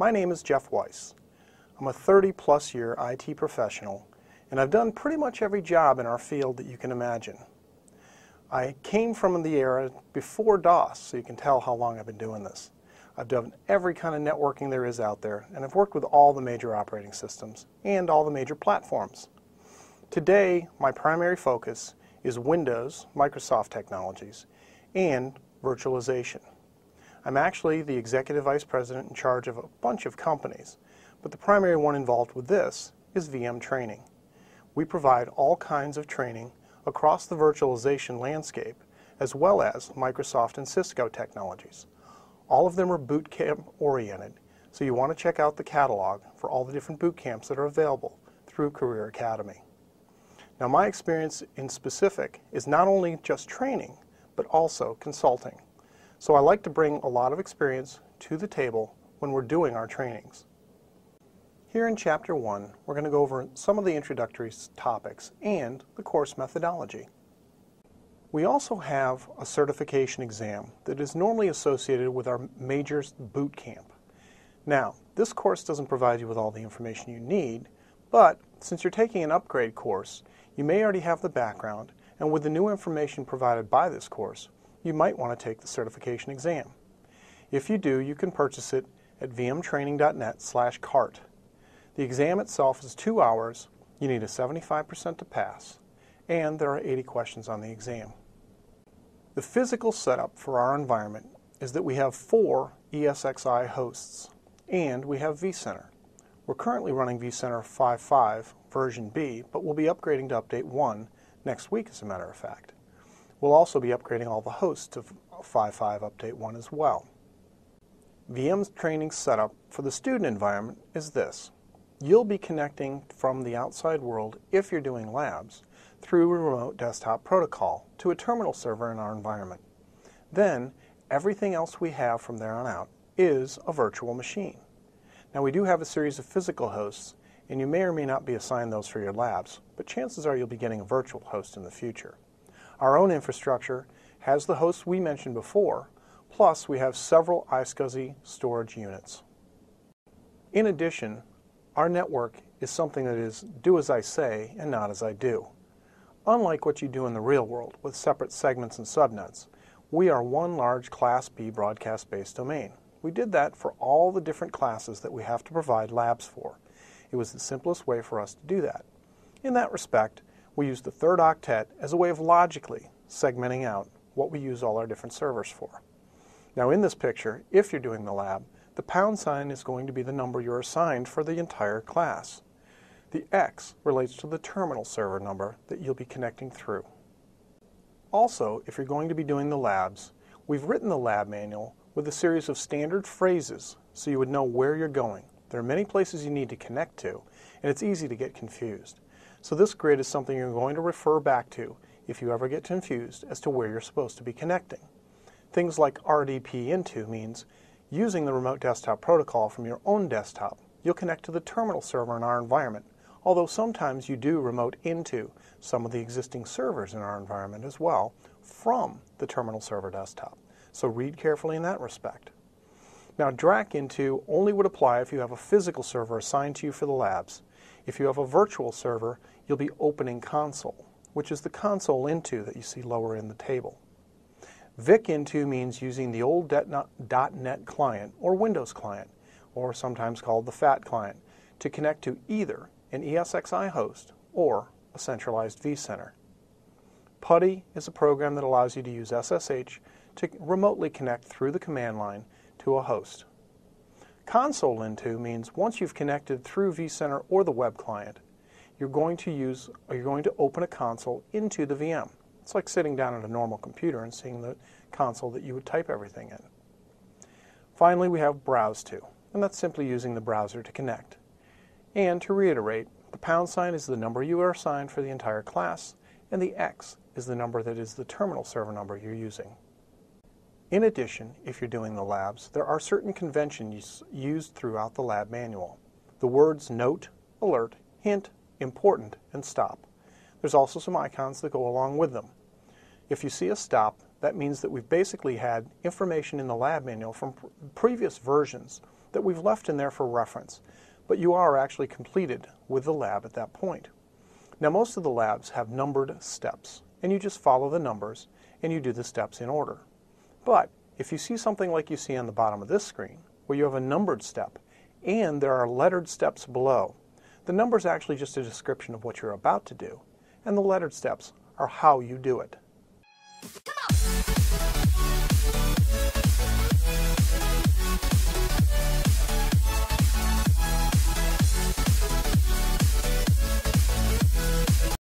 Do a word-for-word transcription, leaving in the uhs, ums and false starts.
My name is Jeff Weiss. I'm a thirty plus year I T professional, and I've done pretty much every job in our field that you can imagine. I came from the era before DOS, so you can tell how long I've been doing this. I've done every kind of networking there is out there, and I've worked with all the major operating systems and all the major platforms. Today, my primary focus is Windows, Microsoft technologies, and virtualization. I'm actually the Executive Vice President in charge of a bunch of companies, but the primary one involved with this is V M training. We provide all kinds of training across the virtualization landscape, as well as Microsoft and Cisco technologies. All of them are boot camp oriented, so you want to check out the catalog for all the different boot camps that are available through Career Academy. Now, my experience in specific is not only just training, but also consulting. So I like to bring a lot of experience to the table when we're doing our trainings. Here in Chapter one, we're going to go over some of the introductory topics and the course methodology. We also have a certification exam that is normally associated with our majors boot camp. Now, this course doesn't provide you with all the information you need, but since you're taking an upgrade course, you may already have the background, and with the new information provided by this course, you might want to take the certification exam. If you do, you can purchase it at v m training dot net slash cart. The exam itself is two hours, you need a seventy-five percent to pass, and there are eighty questions on the exam. The physical setup for our environment is that we have four E S X i hosts, and we have vCenter. We're currently running vCenter five point five version B, but we'll be upgrading to update one next week, as a matter of fact. We'll also be upgrading all the hosts to five point five update one as well. V M's training setup for the student environment is this. You'll be connecting from the outside world, if you're doing labs, through a remote desktop protocol to a terminal server in our environment. Then, everything else we have from there on out is a virtual machine. Now, we do have a series of physical hosts, and you may or may not be assigned those for your labs, but chances are you'll be getting a virtual host in the future. Our own infrastructure has the hosts we mentioned before, plus we have several iSCSI storage units. In addition, our network is something that is do as I say and not as I do. Unlike what you do in the real world with separate segments and subnets, we are one large Class B broadcast-based domain. We did that for all the different classes that we have to provide labs for. It was the simplest way for us to do that. In that respect, we use the third octet as a way of logically segmenting out what we use all our different servers for. Now, in this picture, if you're doing the lab, the pound sign is going to be the number you're assigned for the entire class. The X relates to the terminal server number that you'll be connecting through. Also, if you're going to be doing the labs, we've written the lab manual with a series of standard phrases so you would know where you're going. There are many places you need to connect to, and it's easy to get confused. So this grid is something you're going to refer back to if you ever get confused as to where you're supposed to be connecting. Things like R D P into means using the remote desktop protocol from your own desktop, you'll connect to the terminal server in our environment, although sometimes you do remote into some of the existing servers in our environment as well from the terminal server desktop. So read carefully in that respect. Now, D R A C into only would apply if you have a physical server assigned to you for the labs. If you have a virtual server, you'll be opening console, which is the console into that you see lower in the table. VicInto means using the old .NET client or Windows client, or sometimes called the FAT client, to connect to either an E S X i host or a centralized vCenter. PuTTY is a program that allows you to use S S H to remotely connect through the command line to a host. Console into means once you've connected through vCenter or the web client, you're going to use or you're going to open a console into the V M. It's like sitting down at a normal computer and seeing the console that you would type everything in. Finally, we have browse to, and that's simply using the browser to connect. And to reiterate, the pound sign is the number you are assigned for the entire class, and the X is the number that is the terminal server number you're using. In addition, if you're doing the labs, there are certain conventions used throughout the lab manual. The words note, alert, hint, important, and stop. There's also some icons that go along with them. If you see a stop, that means that we've basically had information in the lab manual from pr- previous versions that we've left in there for reference, but you are actually completed with the lab at that point. Now, most of the labs have numbered steps, and you just follow the numbers and you do the steps in order. But if you see something like you see on the bottom of this screen, where you have a numbered step and there are lettered steps below, the number is actually just a description of what you're about to do, and the lettered steps are how you do it.